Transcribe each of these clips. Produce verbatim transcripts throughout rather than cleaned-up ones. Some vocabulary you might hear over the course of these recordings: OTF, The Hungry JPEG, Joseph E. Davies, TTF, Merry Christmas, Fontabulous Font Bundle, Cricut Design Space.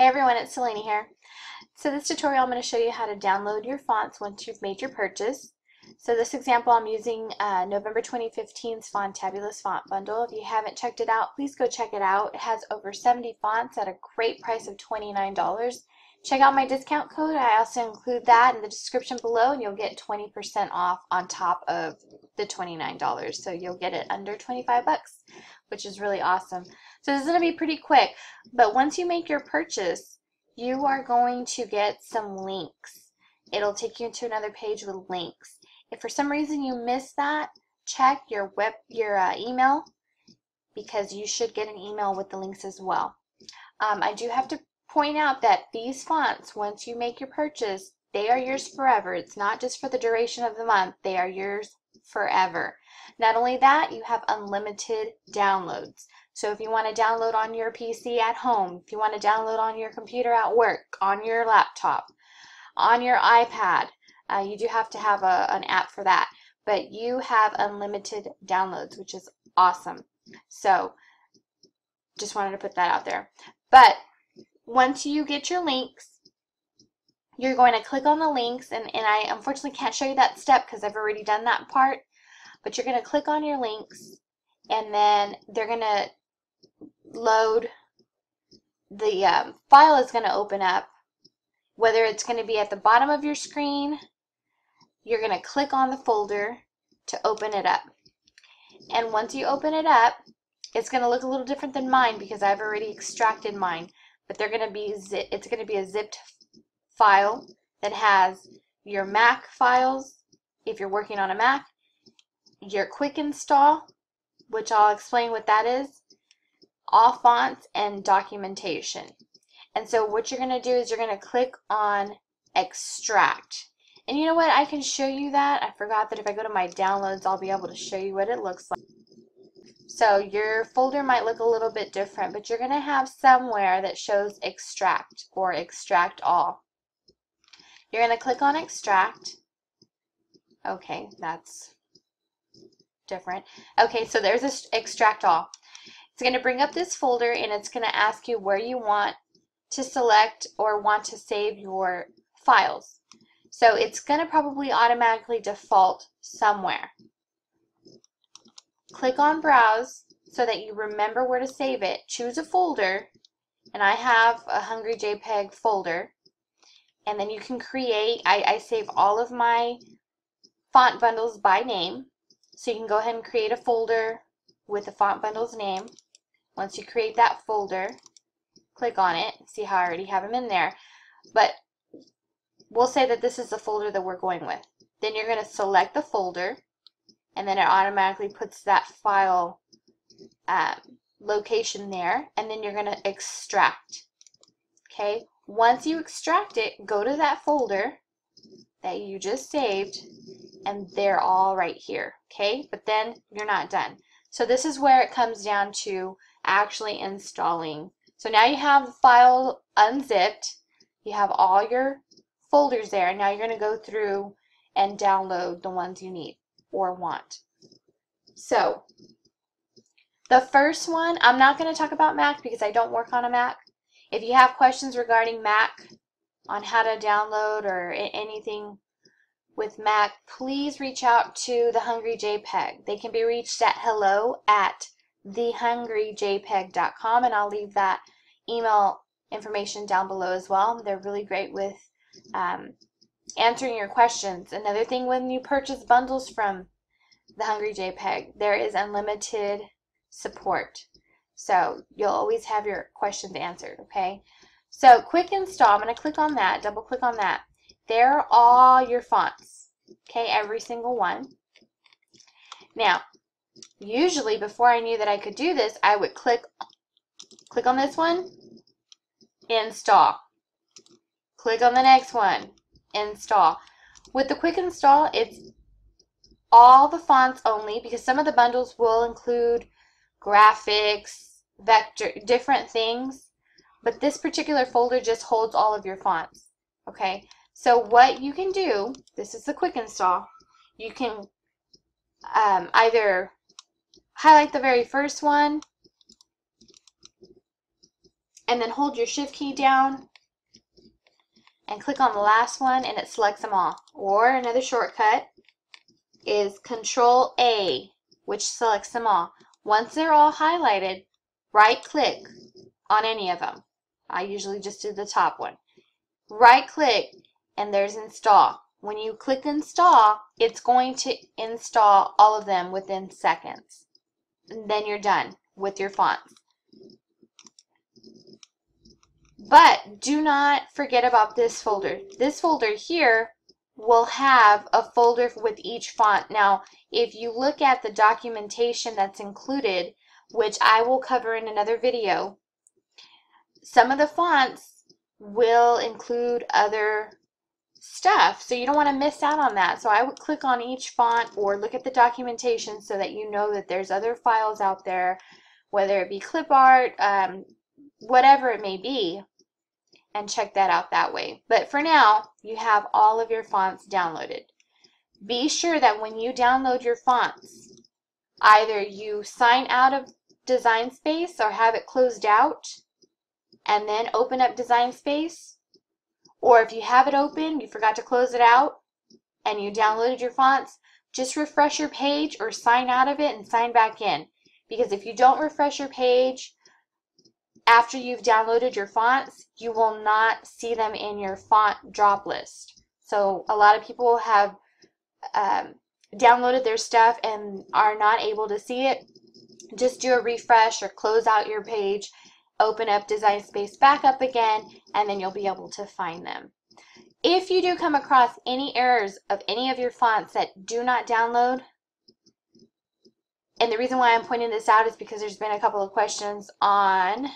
Hey everyone, it's Selene here. So this tutorial, I'm going to show you how to download your fonts once you've made your purchase. So this example, I'm using uh, November twenty fifteen's Fontabulous Font Bundle. If you haven't checked it out, please go check it out. It has over seventy fonts at a great price of twenty-nine dollars. Check out my discount code. I also include that in the description below, and you'll get twenty percent off on top of the twenty-nine dollars. So you'll get it under twenty-five bucks, which is really awesome. So this is going to be pretty quick, but once you make your purchase, you are going to get some links. It'll take you to another page with links. If for some reason you miss that, check your web your uh, email, because you should get an email with the links as well. Um, I do have to point out that these fonts, once you make your purchase, they are yours forever. It's not just for the duration of the month. They are yours forever. Not only that, you have unlimited downloads. So if you want to download on your P C at home, if you want to download on your computer at work, on your laptop, on your iPad, uh, you do have to have a, an app for that. But you have unlimited downloads, which is awesome. So just wanted to put that out there. But once you get your links, you're going to click on the links, and, and I unfortunately can't show you that step because I've already done that part, but you're going to click on your links, and then they're going to load, the um, file is going to open up, whether it's going to be at the bottom of your screen. You're going to click on the folder to open it up, and once you open it up, it's going to look a little different than mine because I've already extracted mine. But they're going to be zip, it's going to be a zipped file that has your Mac files, if you're working on a Mac, your quick install, which I'll explain what that is, all fonts, and documentation. And so what you're going to do is you're going to click on extract. And you know what? I can show you that. I forgot that if I go to my downloads, I'll be able to show you what it looks like. So your folder might look a little bit different, but you're going to have somewhere that shows extract or extract all. You're going to click on extract. Okay, that's different. Okay, so there's this extract all. It's going to bring up this folder, and it's going to ask you where you want to select or want to save your files. So it's going to probably automatically default somewhere. Click on browse so that you remember where to save it. Choose a folder, and I have a Hungry JPEG folder, and then you can create. I, I save all of my font bundles by name, so you can go ahead and create a folder with the font bundle's name. Once you create that folder, click on it. See how I already have them in there, but we'll say that this is the folder that we're going with. Then you're going to select the folder, and then it automatically puts that file uh, location there, and then you're going to extract. Okay, once you extract it, go to that folder that you just saved, and they're all right here. Okay, but then you're not done. So this is where it comes down to actually installing. So now you have the file unzipped, you have all your folders there, and now you're going to go through and download the ones you need or want. So the first one, I'm not going to talk about Mac because I don't work on a Mac. If you have questions regarding Mac, on how to download or anything with Mac, please reach out to The Hungry JPEG. They can be reached at hello at the hungry j peg dot com, and I'll leave that email information down below as well. They're really great with um, answering your questions. Another thing, when you purchase bundles from The Hungry JPEG, there is unlimited support, so you'll always have your questions answered. Okay, so quick install, I'm going to click on that, double click on that. There are all your fonts, okay, every single one. Now usually, before I knew that I could do this, I would click click on this one, install, click on the next one, install. With the quick install, it's all the fonts only, because some of the bundles will include graphics, vector, different things, but this particular folder just holds all of your fonts. Okay, so what you can do, this is the quick install, you can um, either highlight the very first one and then hold your shift key down and click on the last one and it selects them all. Or another shortcut is Control A, which selects them all. Once they're all highlighted, right click on any of them. I usually just do the top one. Right click and there's install. When you click install, it's going to install all of them within seconds. And then you're done with your fonts. But do not forget about this folder. This folder here will have a folder with each font. Now, if you look at the documentation that's included, which I will cover in another video, some of the fonts will include other stuff, so you don't want to miss out on that. So I would click on each font or look at the documentation so that you know that there's other files out there, whether it be clip art, um, whatever it may be, and check that out that way. But for now, you have all of your fonts downloaded. Be sure that when you download your fonts, either you sign out of Design Space or have it closed out and then open up Design Space, or if you have it open, you forgot to close it out and you downloaded your fonts, just refresh your page or sign out of it and sign back in. Because if you don't refresh your page after you've downloaded your fonts, you will not see them in your font drop list. So a lot of people have um, downloaded their stuff and are not able to see it. Just do a refresh or close out your page, open up Design Space back up again, and then you'll be able to find them. If you do come across any errors of any of your fonts that do not download, and the reason why I'm pointing this out is because there's been a couple of questions on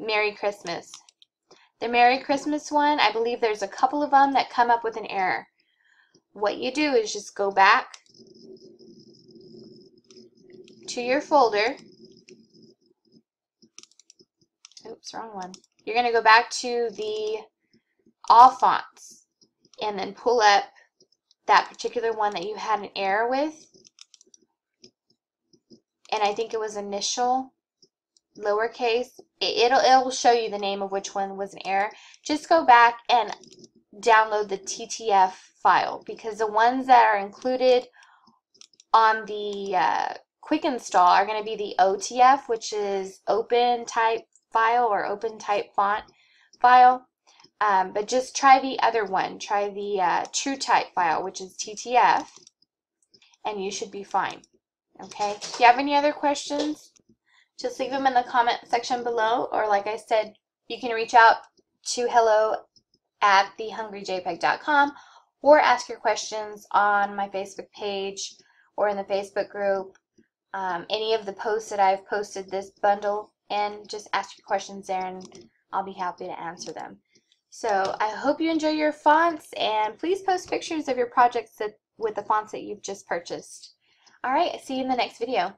Merry Christmas. The Merry Christmas one, I believe there's a couple of them that come up with an error. What you do is just go back to your folder. Oops, wrong one. You're going to go back to the all fonts and then pull up that particular one that you had an error with. And I think it was initial, lowercase. It'll, it'll show you the name of which one was an error. Just go back and download the T T F file, because the ones that are included on the uh, quick install are going to be the O T F, which is open type file or open type font file. Um, but just try the other one. Try the uh, true type file, which is T T F, and you should be fine. Okay, if you have any other questions, just leave them in the comment section below, or like I said, you can reach out to hello at the hungry J peg dot com or ask your questions on my Facebook page or in the Facebook group, um, any of the posts that I've posted this bundle, and just ask your questions there and I'll be happy to answer them. So I hope you enjoy your fonts, and please post pictures of your projects that, with the fonts that you've just purchased. All right, see you in the next video.